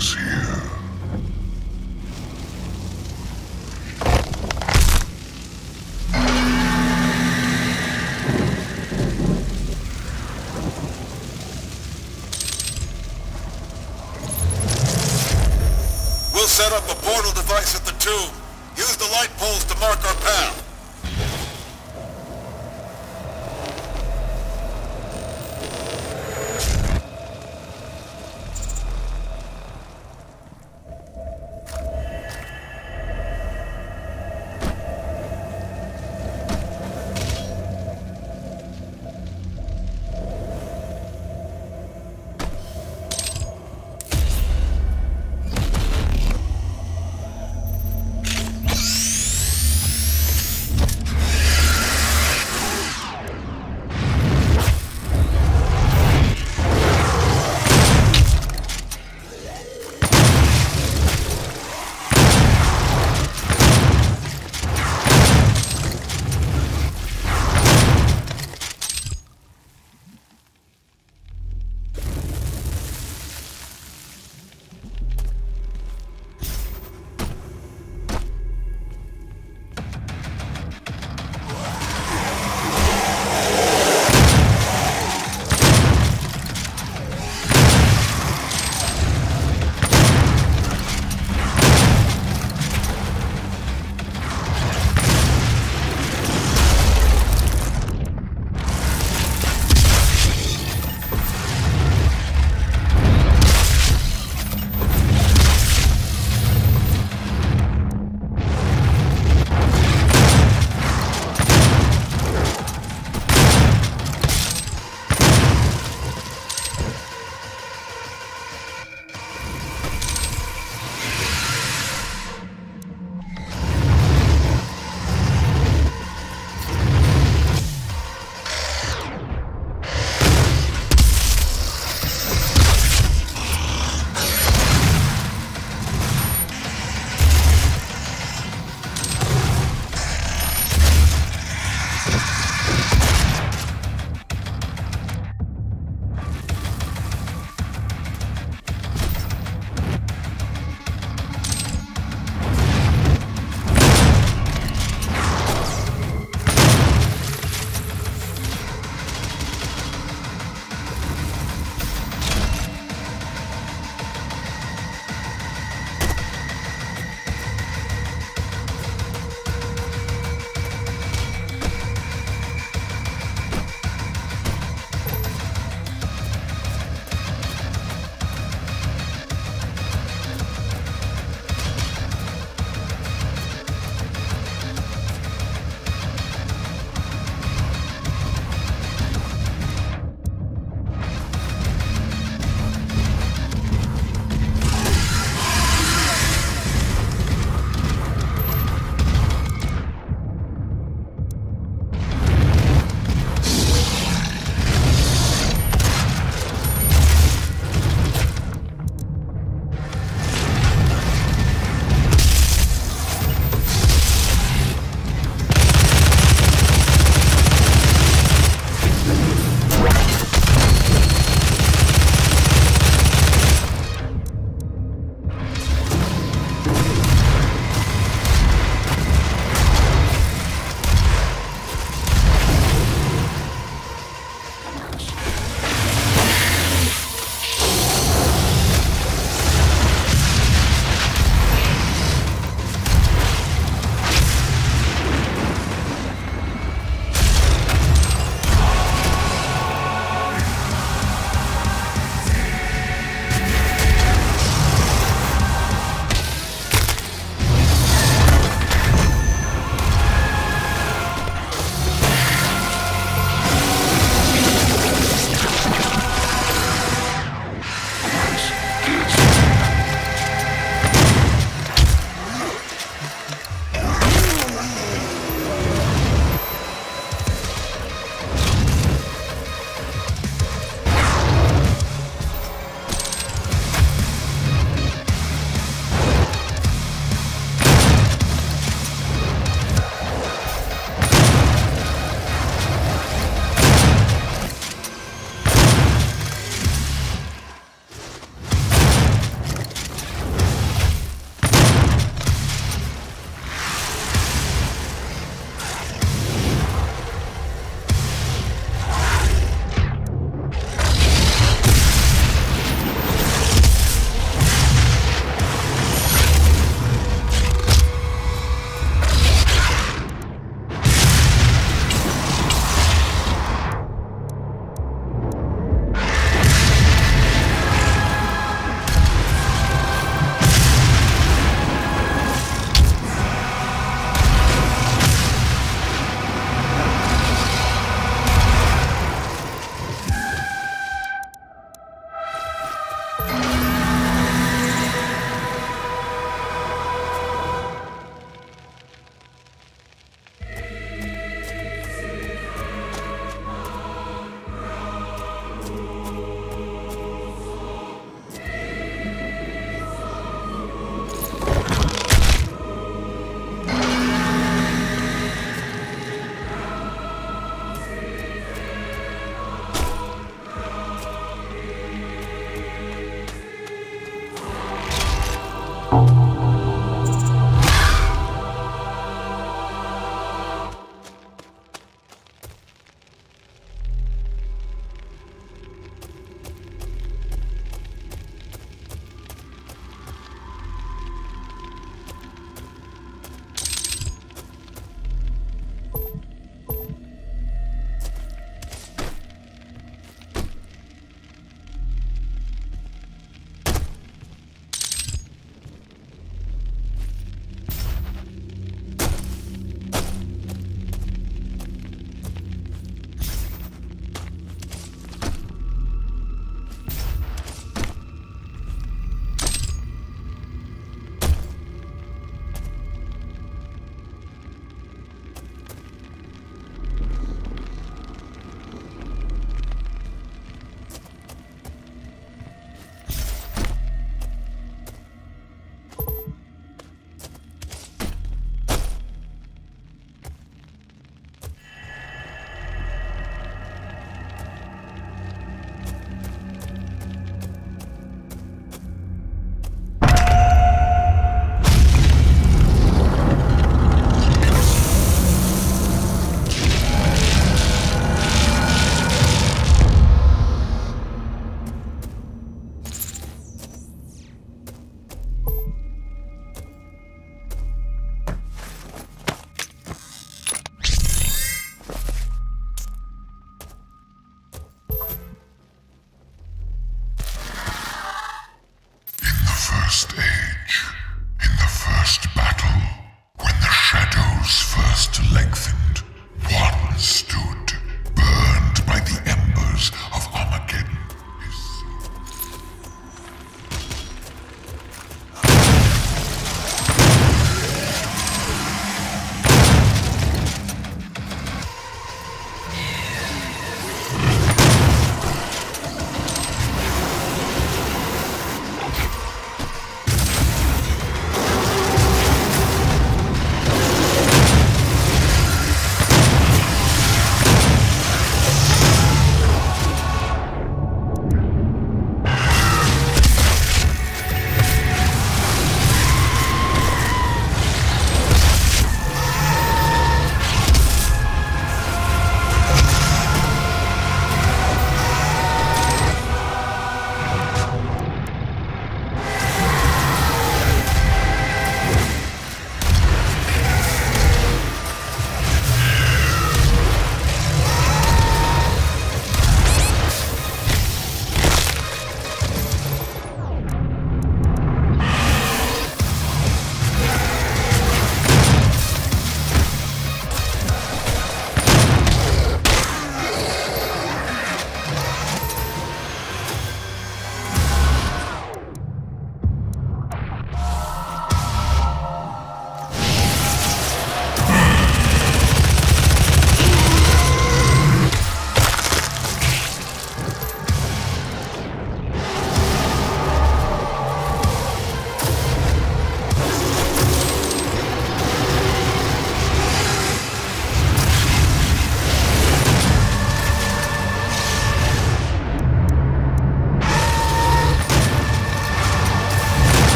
is here. We'll set up a portal device at the tomb. Use the light poles to mark our path.